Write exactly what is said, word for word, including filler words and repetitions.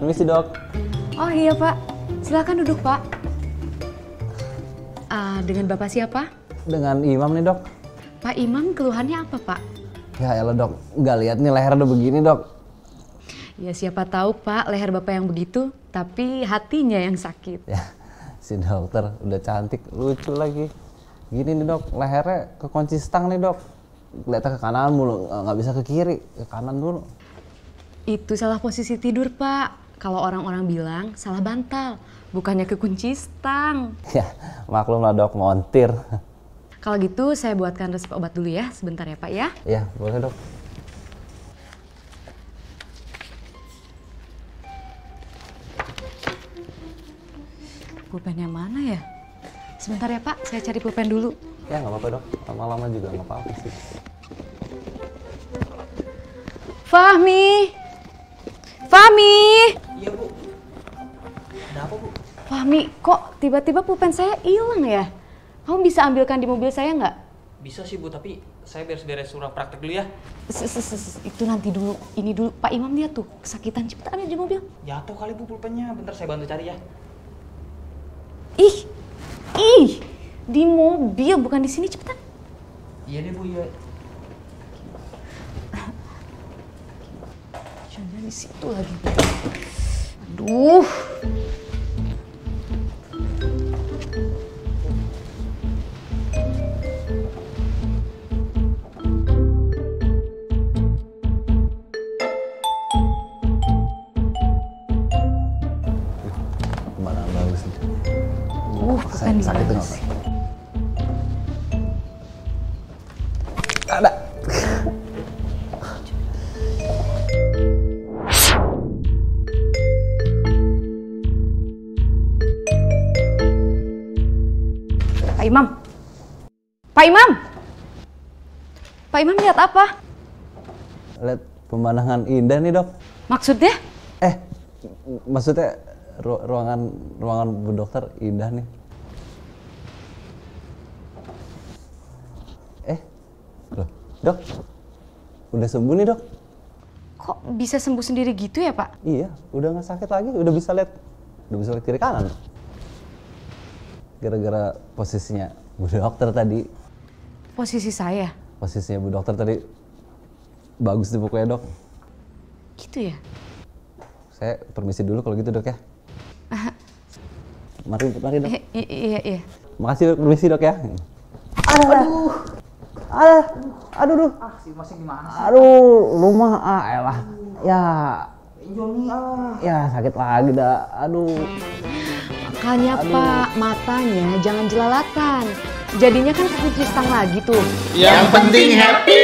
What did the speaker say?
Permisi, Dok. Oh iya, Pak. Silakan duduk, Pak. Uh, dengan Bapak siapa? Dengan Imam nih, Dok. Pak Imam keluhannya apa, Pak? Ya elah, Dok. Nggak lihat nih leher udah begini, Dok. Ya siapa tahu, Pak, leher Bapak yang begitu, tapi hatinya yang sakit. Ya, si dokter udah cantik, lucu lagi. Gini nih, Dok, lehernya kekunci stang nih, Dok. Kelihatan ke kanan mulu, nggak bisa ke kiri, ke kanan dulu. Itu salah posisi tidur, Pak. Kalau orang-orang bilang salah bantal, bukannya kekunci stang. Ya, maklumlah, Dok, montir. Kalau gitu saya buatkan resep obat dulu ya, sebentar ya, Pak ya. Iya, boleh, Dok. Pulpen yang mana ya? Sebentar ya, Pak, saya cari pulpen dulu. Ya, nggak apa-apa, Dok. Lama-lama juga nggak apa-apa sih. Fahmi! Fahmi! Iya, Bu. Ada apa, Bu? Fahmi, kok tiba-tiba pulpen saya hilang ya? Kamu bisa ambilkan di mobil saya nggak? Bisa sih, Bu, tapi saya beres-beres surat praktek dulu ya. Itu nanti dulu, ini dulu. Pak Imam dia tuh kesakitan, cepetan ambil di mobil. Jatuh kali, Bu, pulpennya. Bentar saya bantu cari ya. Ih, ih, di mobil bukan di sini, cepetan. Iya deh, Bu, ya. Jangan di situ lagi. Aduh. Sakit tuh nggak apa? Ada. Pak Imam, Pak Imam, Pak Imam lihat apa? Lihat pemandangan indah nih, Dok. Maksudnya? Eh, maksudnya ru ruangan ruangan Bu Dokter indah nih. Loh, Dok, udah sembuh nih, Dok. Kok bisa sembuh sendiri gitu ya, Pak? Iya, udah nggak sakit lagi, udah bisa lihat, udah bisa lihat kiri kanan. Gara-gara posisinya Bu Dokter tadi. Posisi saya? Posisinya Bu Dokter tadi bagus nih pokoknya, Dok. Gitu ya? Saya permisi dulu kalau gitu, Dok ya. Mari, mari, Dok. I iya, iya. Makasih, permisi, Dok ya. Aduh. Aduh. Aduh, aduh, aduh. Ah, si masing gimana sih? Aduh, rumah ah, elah. Ya, Joni ah. Ya, sakit lagi dah. Aduh. Makanya, aduh. Pak, matanya jangan jelalatan. Jadinya kan sakit stang lagi tuh. Yang penting happy.